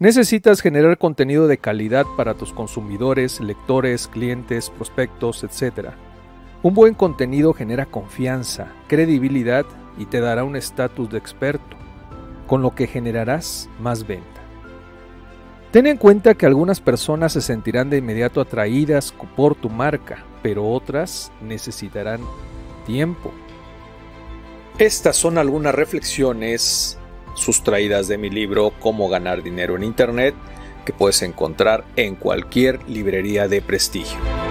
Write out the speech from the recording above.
Necesitas generar contenido de calidad para tus consumidores, lectores, clientes, prospectos, etc. Un buen contenido genera confianza, credibilidad y te dará un estatus de experto, con lo que generarás más venta. Ten en cuenta que algunas personas se sentirán de inmediato atraídas por tu marca, pero otras necesitarán tiempo. Estas son algunas reflexiones sustraídas de mi libro Cómo ganar dinero en Internet, que puedes encontrar en cualquier librería de prestigio.